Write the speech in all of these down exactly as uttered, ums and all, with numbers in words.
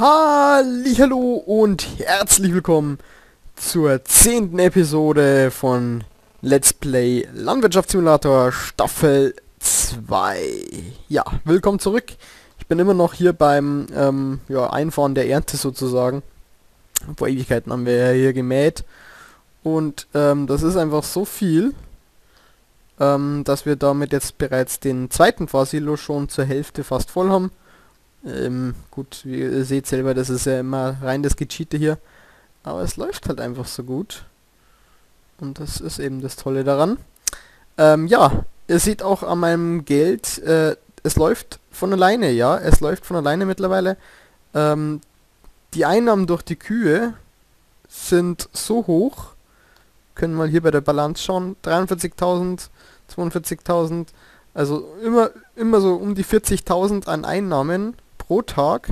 Hallihallo und herzlich willkommen zur zehnten Episode von Let's Play Landwirtschaftssimulator Staffel zwei. Ja, willkommen zurück. Ich bin immer noch hier beim ähm, ja, Einfahren der Ernte sozusagen. Vor Ewigkeiten haben wir ja hier gemäht. Und ähm, das ist einfach so viel, ähm, dass wir damit jetzt bereits den zweiten Fahrsilo schon zur Hälfte fast voll haben. Ähm, gut, wie ihr seht selber, das ist ja immer rein das Gecheate hier. Aber es läuft halt einfach so gut. Und das ist eben das Tolle daran. Ähm, ja, ihr seht auch an meinem Geld, äh, es läuft von alleine, ja. Es läuft von alleine mittlerweile. Ähm, die Einnahmen durch die Kühe sind so hoch. Können wir mal hier bei der Balance schauen. dreiundvierzigtausend, zweiundvierzigtausend. Also immer, immer so um die vierzigtausend an Einnahmen pro Tag.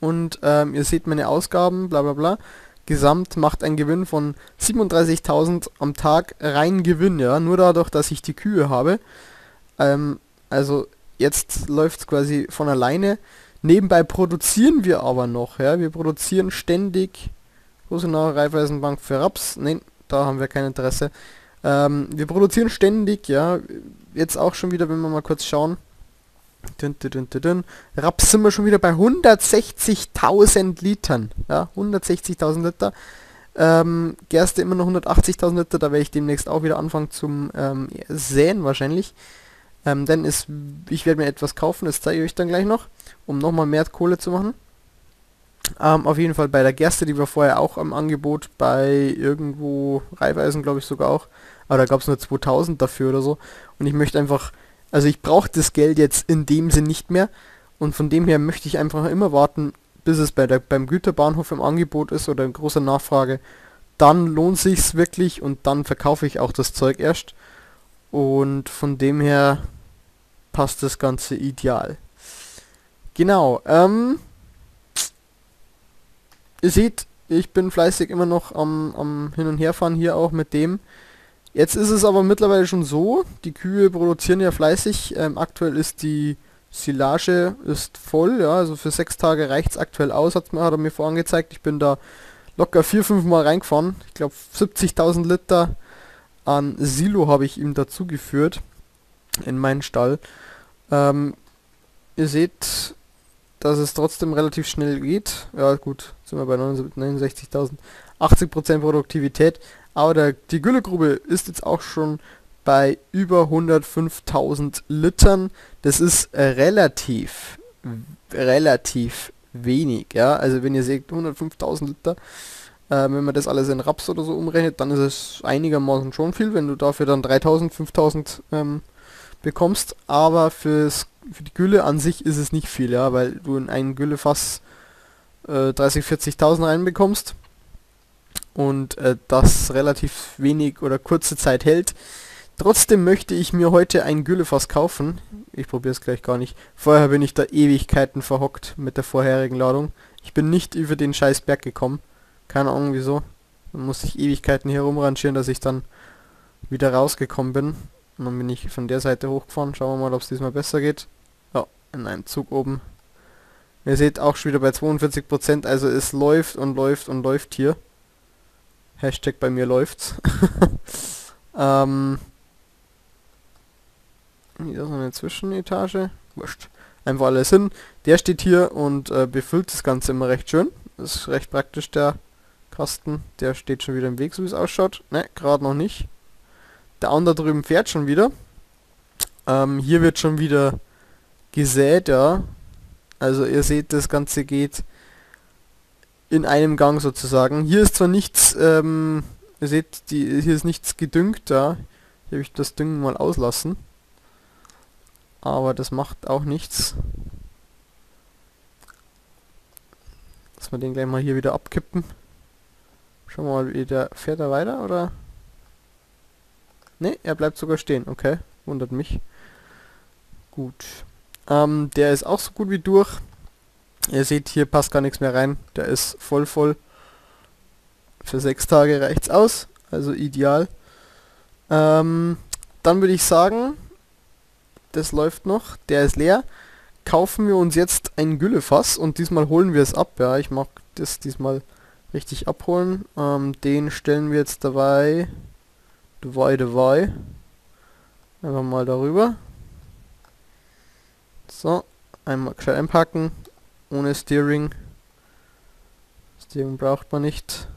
Und ähm, ihr seht meine Ausgaben, bla bla bla. Gesamt macht ein Gewinn von siebenunddreißigtausend am Tag rein Gewinn, ja. Nur dadurch, dass ich die Kühe habe. Ähm, also jetzt läuft es quasi von alleine. Nebenbei produzieren wir aber noch, ja. Wir produzieren ständig. Rosenau, Reifweisenbank für Raps. Nein, da haben wir kein Interesse. Ähm, wir produzieren ständig, ja. Jetzt auch schon wieder, wenn wir mal kurz schauen. Dün, dün, dün, dün, dün. Raps sind wir schon wieder bei hundertsechzigtausend Litern. Ja, hundertsechzigtausend Liter. Ähm, Gerste immer noch hundertachtzigtausend Liter. Da werde ich demnächst auch wieder anfangen zum ähm, Säen wahrscheinlich. Ähm, denn ist, ich werde mir etwas kaufen, das zeige ich euch dann gleich noch, um nochmal mehr Kohle zu machen. Ähm, auf jeden Fall bei der Gerste, die war vorher auch im Angebot, bei irgendwo Reifeisen, glaube ich sogar auch. Aber da gab es nur zweitausend dafür oder so. Und ich möchte einfach... Also ich brauche das Geld jetzt in dem Sinn nicht mehr. Und von dem her möchte ich einfach immer warten, bis es bei der, beim Güterbahnhof im Angebot ist oder in großer Nachfrage. Dann lohnt sich's wirklich und dann verkaufe ich auch das Zeug erst. Und von dem her passt das Ganze ideal. Genau. Ähm, ihr seht, ich bin fleißig immer noch am, am Hin- und Herfahren hier auch mit dem. Jetzt ist es aber mittlerweile schon so, die Kühe produzieren ja fleißig, ähm, aktuell ist die Silage ist voll, ja, also für sechs Tage reicht es aktuell aus, hat er mir vorhin gezeigt, ich bin da locker vier, fünf Mal reingefahren, ich glaube siebzigtausend Liter an Silo habe ich ihm dazu geführt, in meinen Stall. Ähm, ihr seht, dass es trotzdem relativ schnell geht, ja gut, sind wir bei neunundsechzigtausend, achtzig Prozent Produktivität. Aber der, die Güllegrube ist jetzt auch schon bei über hundertfünftausend Litern. Das ist relativ, relativ wenig, ja. Also wenn ihr seht, hundertfünftausend Liter, äh, wenn man das alles in Raps oder so umrechnet, dann ist es einigermaßen schon viel, wenn du dafür dann dreitausend, fünftausend ähm, bekommst. Aber fürs, für die Gülle an sich ist es nicht viel, ja, weil du in einen Güllefass äh, dreißigtausend, vierzigtausend reinbekommst. Und äh, das relativ wenig oder kurze Zeit hält. Trotzdem möchte ich mir heute ein Gyliphos kaufen. Ich probiere es gleich gar nicht. Vorher bin ich da Ewigkeiten verhockt mit der vorherigen Ladung. Ich bin nicht über den scheiß Berg gekommen. Keine Ahnung wieso. Dann musste ich Ewigkeiten hier rumrangieren, dass ich dann wieder rausgekommen bin. Und dann bin ich von der Seite hochgefahren. Schauen wir mal, ob es diesmal besser geht. Ja, in einem Zug oben. Ihr seht auch schon wieder bei zweiundvierzig Prozent. Also es läuft und läuft und läuft hier. Hashtag bei mir läuft's. ähm, hier ist eine Zwischenetage. Wurscht. Einfach alles hin. Der steht hier und äh, befüllt das Ganze immer recht schön. Das ist recht praktisch, der Kasten. Der steht schon wieder im Weg, so wie es ausschaut. Ne, gerade noch nicht. Der andere drüben fährt schon wieder. Ähm, hier wird schon wieder gesät, ja. Also ihr seht, das Ganze geht in einem Gang sozusagen. Hier ist zwar nichts, ähm, ihr seht, die, hier ist nichts gedüngt, da. Hier habe ich das Düngen mal auslassen. Aber das macht auch nichts. Lass mal den gleich mal hier wieder abkippen. Schauen wir mal, wie der fährt er weiter, oder? Ne, er bleibt sogar stehen, okay. Wundert mich. Gut. Ähm, der ist auch so gut wie durch. Ihr seht, hier passt gar nichts mehr rein. Der ist voll voll. Für sechs Tage reicht's aus. Also ideal. Ähm, dann würde ich sagen, das läuft noch. Der ist leer. kaufen wir uns jetzt ein Gyliphos und diesmal holen wir es ab. Ja, ich mag das diesmal richtig abholen. Ähm, den stellen wir jetzt dabei. Dabei, dabei. Einfach mal darüber. So, einmal gescheit einpacken. Ohne Steering. Steering braucht man nicht.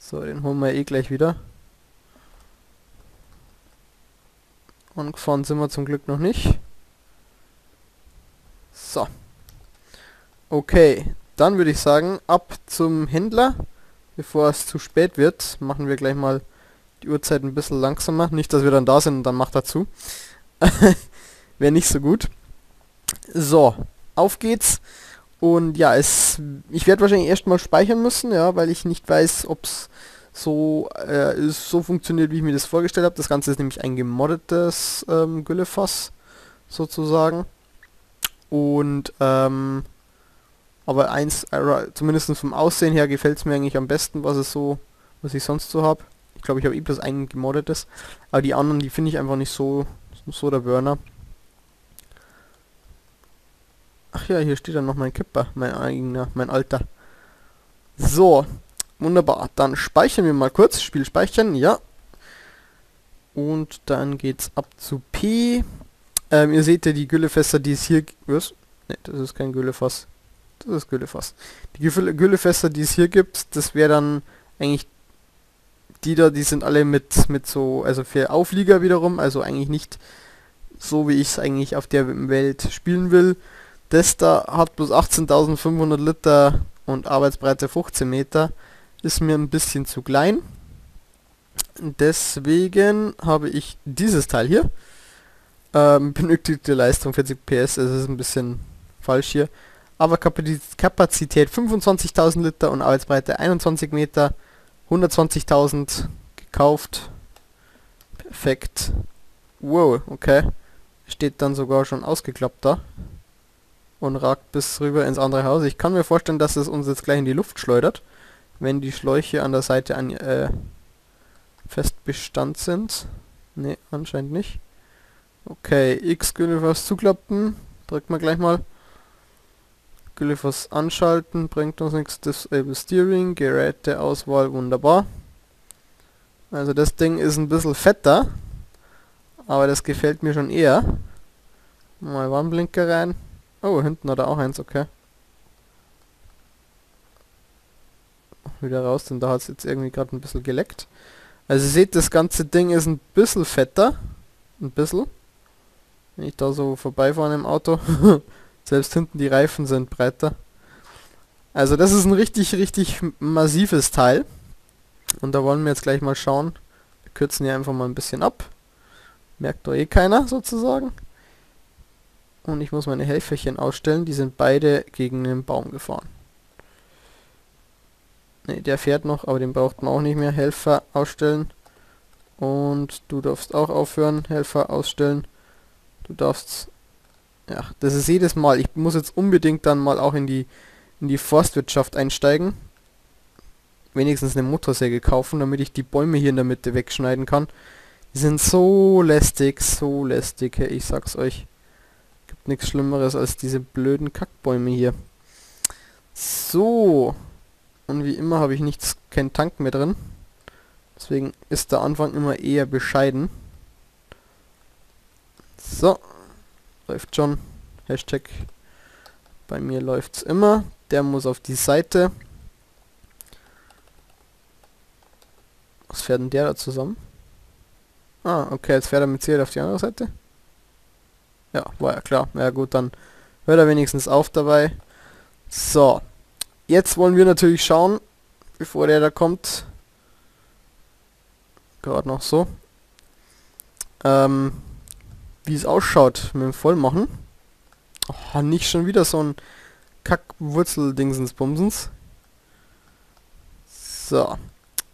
So, den holen wir eh gleich wieder. Und gefahren sind wir zum Glück noch nicht. So. Okay, dann würde ich sagen, ab zum Händler. Bevor es zu spät wird, machen wir gleich mal die Uhrzeit ein bisschen langsamer. Nicht, dass wir dann da sind und dann macht er zu. Wäre nicht so gut. So, auf geht's. Und ja, es, ich werde wahrscheinlich erstmal speichern müssen, ja, weil ich nicht weiß, ob es so, äh, so funktioniert, wie ich mir das vorgestellt habe. Das Ganze ist nämlich ein gemoddetes ähm, Gyliphos sozusagen. Und, ähm... aber eins, zumindest vom Aussehen her, gefällt es mir eigentlich am besten, was es so, was ich sonst so habe. Ich glaube, ich habe eh bloß ein gemoddetes. Aber die anderen, die finde ich einfach nicht so, so der Burner. Ach ja, hier steht dann noch mein Kipper, mein eigener, mein alter. So, wunderbar. Dann speichern wir mal kurz. Spiel speichern, ja. Und dann geht's ab zu P. Ähm, ihr seht ja die Güllefaser, die es hier... Was? Ne, das ist kein Güllefass. Das ist Gyliphos. Die Gyliphos, die es hier gibt, das wäre dann eigentlich die da, die sind alle mit mit so, also für Auflieger wiederum, also eigentlich nicht so, wie ich es eigentlich auf der Welt spielen will. Das da hat bloß achtzehntausendfünfhundert Liter und Arbeitsbreite fünfzehn Meter, ist mir ein bisschen zu klein. Deswegen habe ich dieses Teil hier. Ähm, benötigte Leistung vierzig P S, also ist ein bisschen falsch hier. Aber Kapazität fünfundzwanzigtausend Liter und Arbeitsbreite einundzwanzig Meter, hundertzwanzigtausend gekauft. Perfekt. Wow, okay. Steht dann sogar schon ausgeklappt da. Und ragt bis rüber ins andere Haus. Ich kann mir vorstellen, dass es uns jetzt gleich in die Luft schleudert, wenn die Schläuche an der Seite an äh, Festbestand sind. Ne, anscheinend nicht. Okay, X können wir was zuklappen. Drückt mal gleich mal. Gyliphos anschalten, bringt uns nichts. Disable Steering, Geräteauswahl, wunderbar. Also das Ding ist ein bisschen fetter, aber das gefällt mir schon eher. Mal Warnblinker rein. Oh, hinten hat er auch eins, okay. Wieder raus, denn da hat es jetzt irgendwie gerade ein bisschen geleckt. Also ihr seht, das ganze Ding ist ein bisschen fetter. Ein bisschen. Wenn ich da so vorbeifahre im Auto... Selbst hinten die Reifen sind breiter. Also das ist ein richtig, richtig massives Teil. Und da wollen wir jetzt gleich mal schauen. Wir kürzen hier einfach mal ein bisschen ab. Merkt doch eh keiner sozusagen. Und ich muss meine Helferchen ausstellen. Die sind beide gegen den Baum gefahren. Ne, der fährt noch, aber den braucht man auch nicht mehr. Helfer ausstellen. Und du darfst auch aufhören. Helfer ausstellen. Du darfst... Ja, das ist jedes Mal. Ich muss jetzt unbedingt dann mal auch in die in die Forstwirtschaft einsteigen. Wenigstens eine Motorsäge kaufen, damit ich die Bäume hier in der Mitte wegschneiden kann. Die sind so lästig, so lästig, ich sag's euch. Gibt nichts Schlimmeres als diese blöden Kackbäume hier. So. Und wie immer habe ich nichts, keinen Tank mehr drin. Deswegen ist der Anfang immer eher bescheiden. So. Läuft schon. Hashtag. Bei mir läuft's immer. Der muss auf die Seite. Was fährt denn der da zusammen? Ah, okay, jetzt fährt er mit Ziel auf die andere Seite. Ja, war ja klar. Ja gut, dann hört er wenigstens auf dabei. So. Jetzt wollen wir natürlich schauen, bevor der da kommt. Gerade noch so. Ähm... wie es ausschaut mit dem Vollmachen. Oh, nicht schon wieder so ein Kack-Wurzel-Dingsens-Bumsens. So.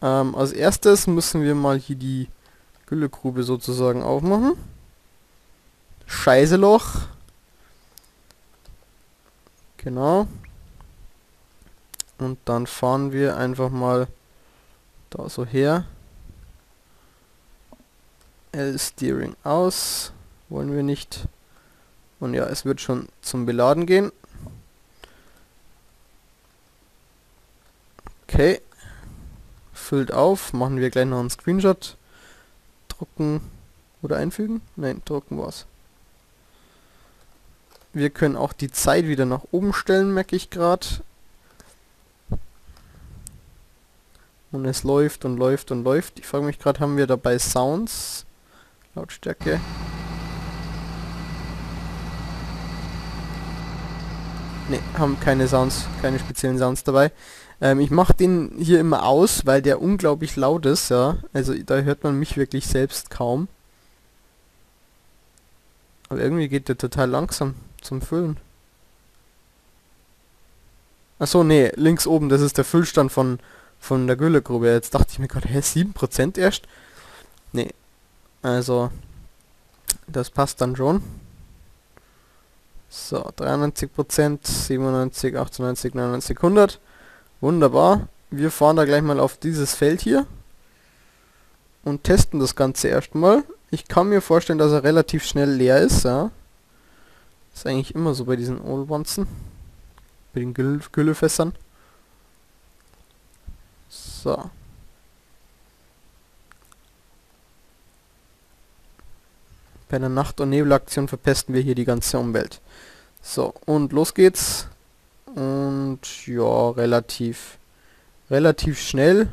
Ähm, als erstes müssen wir mal hier die Güllegrube sozusagen aufmachen. Scheißeloch. Genau. Und dann fahren wir einfach mal da so her. L-Steering aus. Wollen wir nicht. Und ja, es wird schon zum Beladen gehen. Okay. Füllt auf. Machen wir gleich noch einen Screenshot. Drucken. Oder einfügen? Nein, drucken war's. Wir können auch die Zeit wieder nach oben stellen, merke ich gerade. Und es läuft und läuft und läuft. Ich frage mich gerade, haben wir dabei Sounds? Lautstärke. Ne, haben keine Sounds, keine speziellen Sounds dabei. Ähm, ich mache den hier immer aus, weil der unglaublich laut ist, ja. Also da hört man mich wirklich selbst kaum. Aber irgendwie geht der total langsam zum Füllen. Achso, nee, links oben, das ist der Füllstand von, von der Güllegrube. Jetzt dachte ich mir gerade, hä, sieben Prozent erst? Nee, also, das passt dann schon. So, dreiundneunzig Prozent, siebenundneunzig, achtundneunzig, neunundneunzig, hundert. Wunderbar. Wir fahren da gleich mal auf dieses Feld hier und testen das Ganze erstmal. Ich kann mir vorstellen, dass er relativ schnell leer ist, ja. Ist eigentlich immer so bei diesen Olwanzen. Bei den Güllefässern. So. Bei der Nacht- und Nebelaktion verpesten wir hier die ganze Umwelt. So, und los geht's. Und ja, relativ, relativ schnell.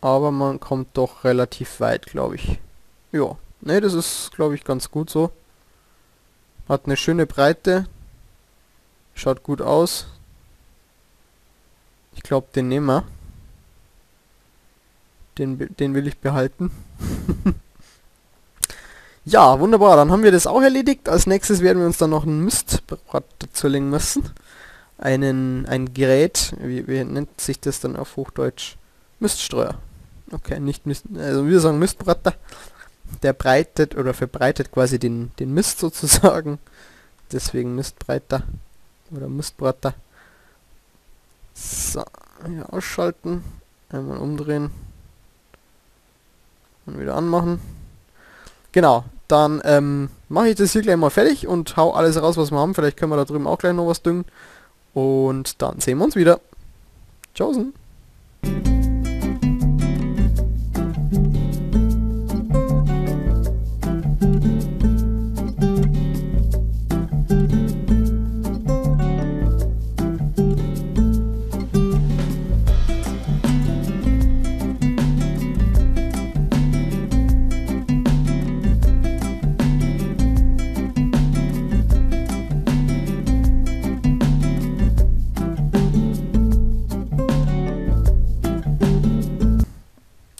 Aber man kommt doch relativ weit, glaube ich. Ja, ne, das ist, glaube ich, ganz gut so. Hat eine schöne Breite. Schaut gut aus. Ich glaube, den nehmen wir. Den, den will ich behalten. Ja, wunderbar. Dann haben wir das auch erledigt. Als nächstes werden wir uns dann noch einen Mistbrat dazu legen müssen. Einen, ein Gerät. Wie, wie nennt sich das dann auf Hochdeutsch? Miststreuer. Okay, nicht Mist, also wir sagen Mistbratter, der breitet oder verbreitet quasi den, den Mist sozusagen, deswegen Mistbreiter oder Mistbratter. So, hier ausschalten, einmal umdrehen und wieder anmachen. Genau, dann ähm, mache ich das hier gleich mal fertig und hau alles raus, was wir haben, vielleicht können wir da drüben auch gleich noch was düngen und dann sehen wir uns wieder. Tschaußen!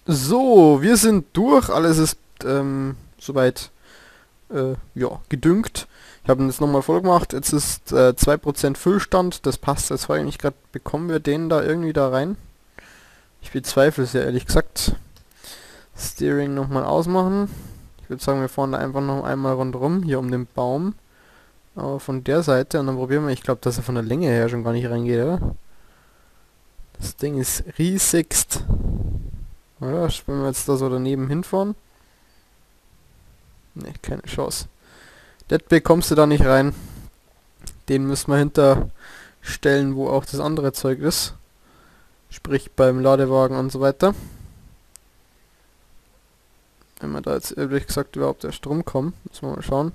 So, wir sind durch, alles ist ähm, soweit äh, ja, gedüngt. Ich habe das nochmal voll gemacht, jetzt ist äh, zwei Prozent Füllstand, das passt, das war eigentlich gerade, bekommen wir den da irgendwie da rein? Ich bezweifle es ja ehrlich gesagt. Steering nochmal ausmachen. Ich würde sagen, wir fahren da einfach noch einmal rundherum, hier um den Baum. Aber von der Seite, und dann probieren wir, ich glaube, dass er von der Länge her schon gar nicht reingeht, oder? Das Ding ist riesigst. Oder? Wenn wir jetzt da so daneben hinfahren. Ne, keine Chance. Das bekommst du da nicht rein. Den müssen wir hinterstellen, wo auch das andere Zeug ist. Sprich beim Ladewagen und so weiter. Wenn wir da jetzt ehrlich gesagt überhaupt erst rumkommen, müssen wir mal schauen.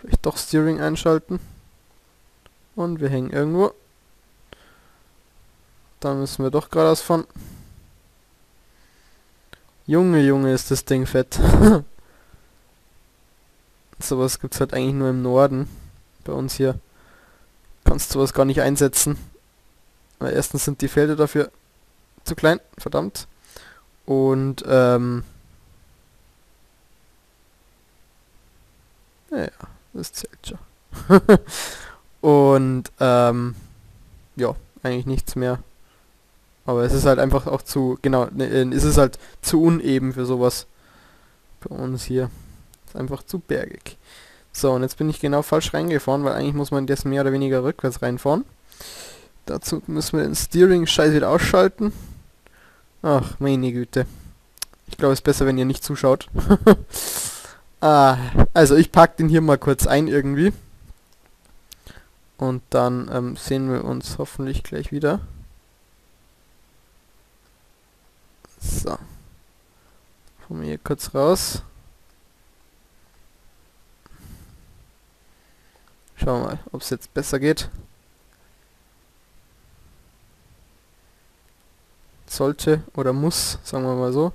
Vielleicht doch Steering einschalten. Und wir hängen irgendwo. Da müssen wir doch geradeaus fahren. Junge, Junge, ist das Ding fett. Sowas gibt's halt eigentlich nur im Norden. Bei uns hier kannst du sowas gar nicht einsetzen. Weil erstens sind die Felder dafür zu klein, verdammt. Und, ähm... naja, das zählt schon. Und, ähm... ja, eigentlich nichts mehr. Aber es ist halt einfach auch zu, genau, ne, es ist halt zu uneben für sowas. Bei uns hier. Ist einfach zu bergig. So, und jetzt bin ich genau falsch reingefahren, weil eigentlich muss man das mehr oder weniger rückwärts reinfahren. Dazu müssen wir den Steering-Scheiß wieder ausschalten. Ach, meine Güte. Ich glaube, es ist besser, wenn ihr nicht zuschaut. Ah, also ich packe den hier mal kurz ein irgendwie. Und dann ähm, sehen wir uns hoffentlich gleich wieder. So. Von mir kurz raus. Schauen wir mal, ob es jetzt besser geht. Sollte oder muss, sagen wir mal so.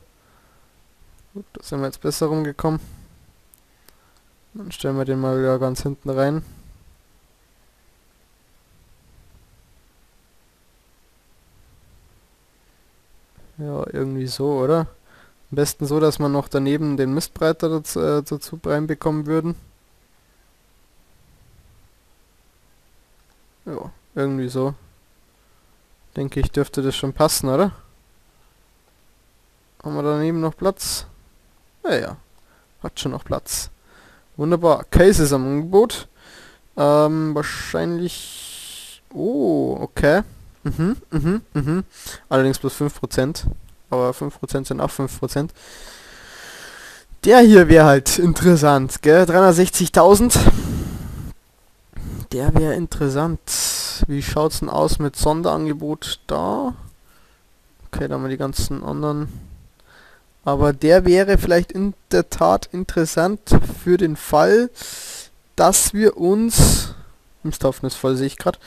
Gut, da sind wir jetzt besser rumgekommen. Dann stellen wir den mal wieder ganz hinten rein. Ja, irgendwie so, oder? Am besten so, dass man noch daneben den Mistbreiter dazu, äh, dazu reinbekommen würden. Ja, irgendwie so. Denke ich, dürfte das schon passen, oder? Haben wir daneben noch Platz? Naja, hat schon noch Platz. Wunderbar. Case ist am Angebot. Ähm, wahrscheinlich... Oh, okay. Mhm, mhm, mhm. Allerdings bloß fünf Prozent. Aber fünf Prozent sind auch fünf Prozent. Der hier wäre halt interessant, gell? dreihundertsechzigtausend. Der wäre interessant. Wie schaut's denn aus mit Sonderangebot da? Okay, da haben wir die ganzen anderen. Aber der wäre vielleicht in der Tat interessant für den Fall, dass wir uns... Misthoffnisvoll sehe ich gerade.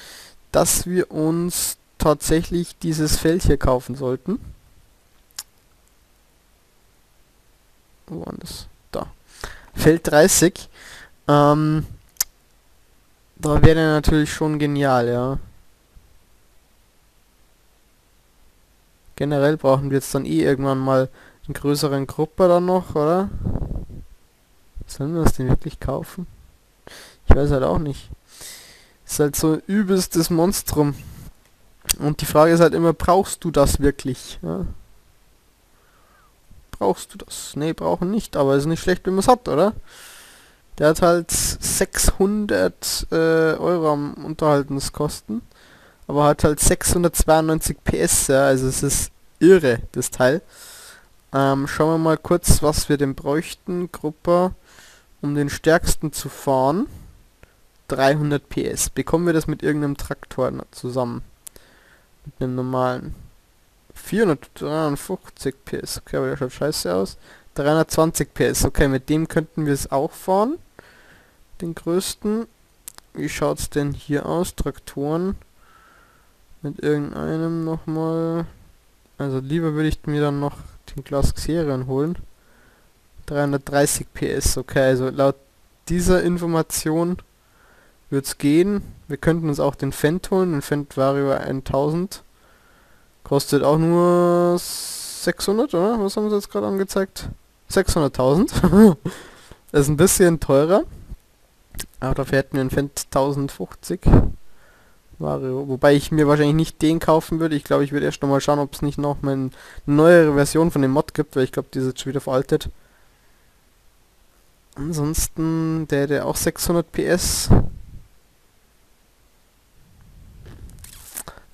Dass wir uns tatsächlich dieses Feld hier kaufen sollten. Wo war das? Da. Feld dreißig. Ähm, da wäre der natürlich schon genial, ja. Generell brauchen wir jetzt dann eh irgendwann mal einen größeren Gruppe dann noch, oder? Sollen wir das denn wirklich kaufen? Ich weiß halt auch nicht. Ist halt so ein übelstes Monstrum. Und die Frage ist halt immer, brauchst du das wirklich? Ja? Brauchst du das? Ne, brauchen nicht, aber ist nicht schlecht, wenn man es hat, oder? Der hat halt sechshundert äh, Euro am Unterhaltungskosten, aber hat halt sechshundertzweiundneunzig P S, ja, also es ist irre, das Teil. Ähm, schauen wir mal kurz, was wir denn bräuchten, Gruppe, um den stärksten zu fahren. dreihundert P S. Bekommen wir das mit irgendeinem Traktor zusammen? Mit einem normalen. vierhundertdreiundfünfzig P S. Okay, aber der schaut scheiße aus. dreihundertzwanzig P S. Okay, mit dem könnten wir es auch fahren. Den größten. Wie schaut's denn hier aus? Traktoren. Mit irgendeinem nochmal. Also lieber würde ich mir dann noch den Class Xerion holen. dreihundertdreißig P S. Okay, also laut dieser Information würde es gehen. Wir könnten uns auch den Fendt holen. Den Fendt war über tausend. Kostet auch nur sechshundert, oder? Was haben sie jetzt gerade angezeigt? sechshunderttausend. Das ist ein bisschen teurer. Aber dafür hätten wir einen Fendt tausendfünfzig. Vario. Wobei ich mir wahrscheinlich nicht den kaufen würde. Ich glaube, ich würde erst noch mal schauen, ob es nicht noch mal eine neuere Version von dem Mod gibt, weil ich glaube, die ist jetzt schon wieder veraltet. Ansonsten, der hätte auch sechshundert P S.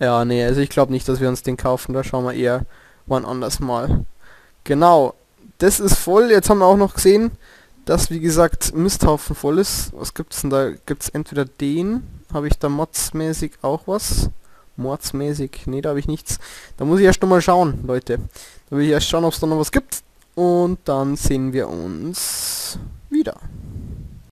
Ja, nee, also ich glaube nicht, dass wir uns den kaufen, da schauen wir eher wann anders mal. Genau, das ist voll, jetzt haben wir auch noch gesehen, dass wie gesagt Misthaufen voll ist. Was gibt's denn da? Gibt's entweder den, habe ich da modsmäßig auch was? Mordsmäßig, nee, da habe ich nichts. Da muss ich erst nochmal schauen, Leute. Da will ich erst schauen, ob es da noch was gibt. Und dann sehen wir uns wieder.